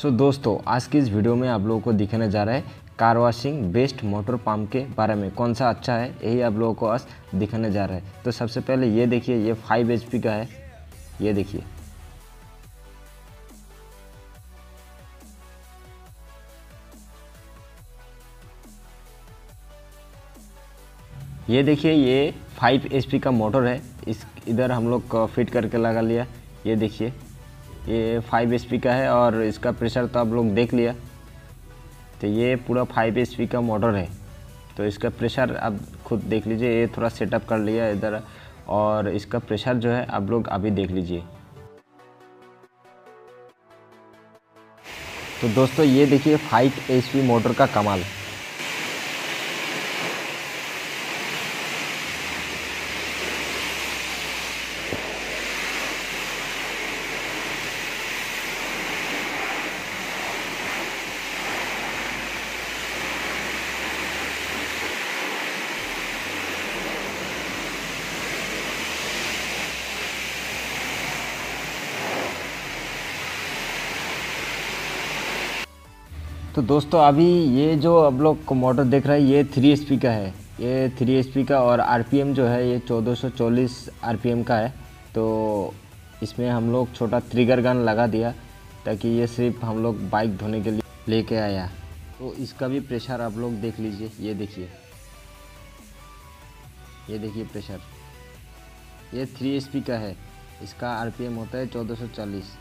सो दोस्तों आज की इस वीडियो में आप लोगों को दिखाने जा रहा है car washing best motor pump के बारे में कौन सा अच्छा है, यही आप लोगों को आज दिखाने जा रहा है। तो सबसे पहले ये देखिए, ये 5 HP का है, ये देखिए। ये देखिए ये 5 HP का मोटर है, इस इधर हम लोग फिट करके लगा लिया। ये देखिए ये 5 HP का है और इसका प्रेशर तो आप लोग देख लिया। तो ये पूरा 5 HP का मोटर है, तो इसका प्रेशर आप खुद देख लीजिए। ये थोड़ा सेटअप कर लिया इधर और इसका प्रेशर जो है आप लोग अभी देख लीजिए। तो दोस्तों ये देखिए 5 HP मोटर का कमाल। तो दोस्तों अभी ये जो आप लोग मोटर देख रहे हैं ये 3 HP का है, ये 3 HP का और RPM जो है ये 1440 RPM का है। तो इसमें हम लोग छोटा ट्रिगर गन लगा दिया ताकि ये सिर्फ हम लोग बाइक धोने के लिए लेके आया। तो इसका भी प्रेशर आप लोग देख लीजिए, ये देखिए, ये देखिए प्रेशर। ये 3 HP का है, इसका RPM होता है 1440।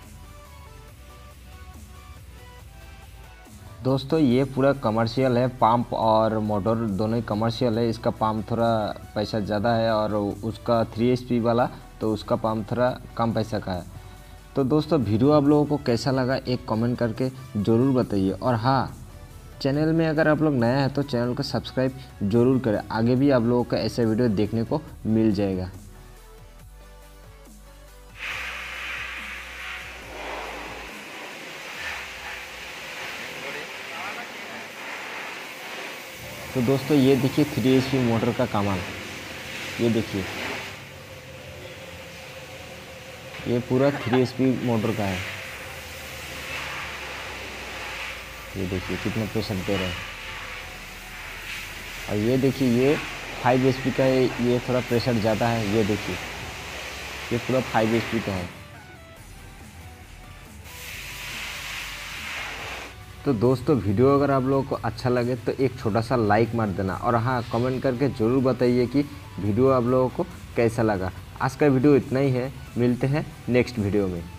दोस्तों ये पूरा कमर्शियल है, पंप और मोटर दोनों ही कमर्शियल है। इसका पंप थोड़ा पैसा ज़्यादा है और उसका 3 HP वाला, तो उसका पंप थोड़ा कम पैसा का है। तो दोस्तों वीडियो आप लोगों को कैसा लगा एक कमेंट करके ज़रूर बताइए। और हाँ, चैनल में अगर आप लोग नया है तो चैनल को सब्सक्राइब ज़रूर करें, आगे भी आप लोगों को ऐसे वीडियो देखने को मिल जाएगा। तो दोस्तों ये देखिए 3 HP मोटर का कमाल, ये देखिए ये पूरा 3 HP मोटर का है। ये देखिए कितने प्रेशर दे रहे हैं। और ये देखिए ये 5 HP का है, ये थोड़ा प्रेशर ज़्यादा है। ये देखिए ये पूरा 5 HP का है। तो दोस्तों वीडियो अगर आप लोगों को अच्छा लगे तो एक छोटा सा लाइक मार देना। और हाँ, कमेंट करके ज़रूर बताइए कि वीडियो आप लोगों को कैसा लगा। आज का वीडियो इतना ही है, मिलते हैं नेक्स्ट वीडियो में।